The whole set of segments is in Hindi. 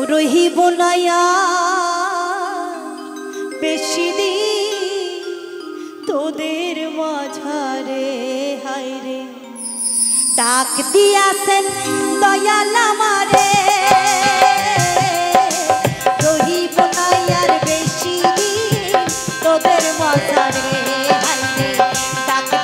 रही बोलाया बेशी दी तोदेर माझारे हाय रे डाक दिया से दयाल मारे रही बोलाया बेशी दी तोदेर माझारे हाय रे डाक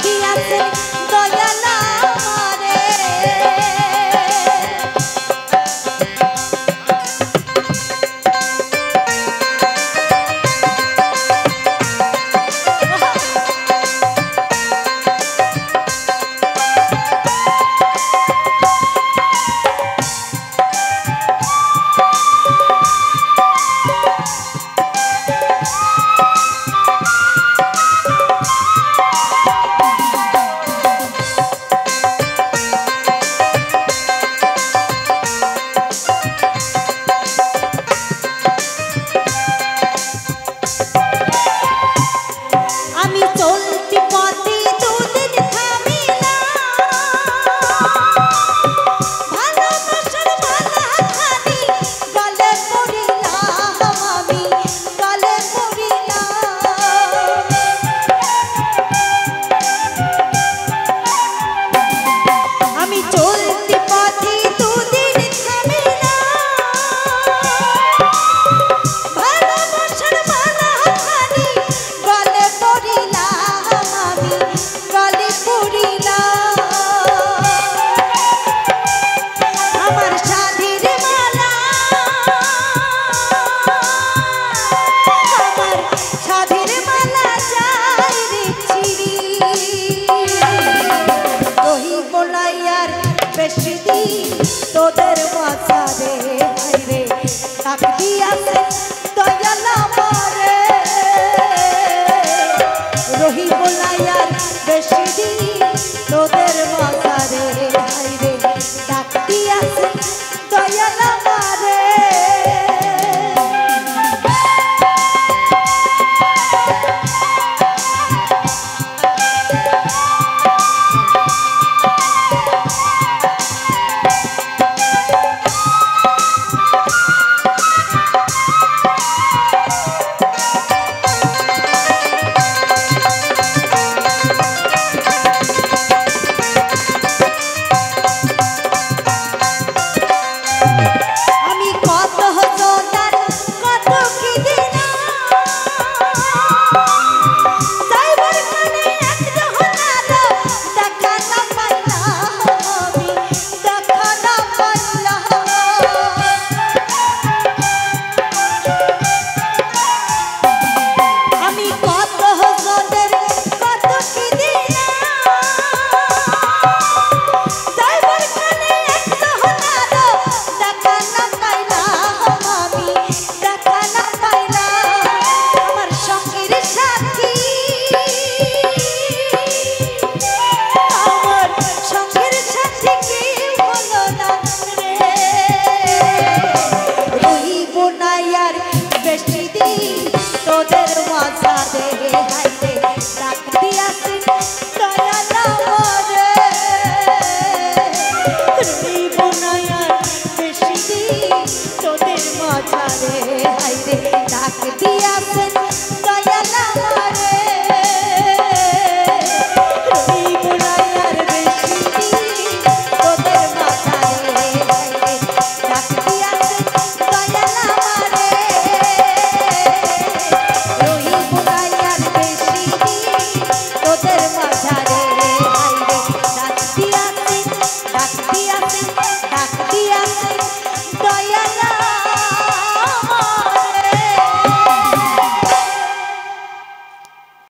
दिया से दयाल दयाल मारे।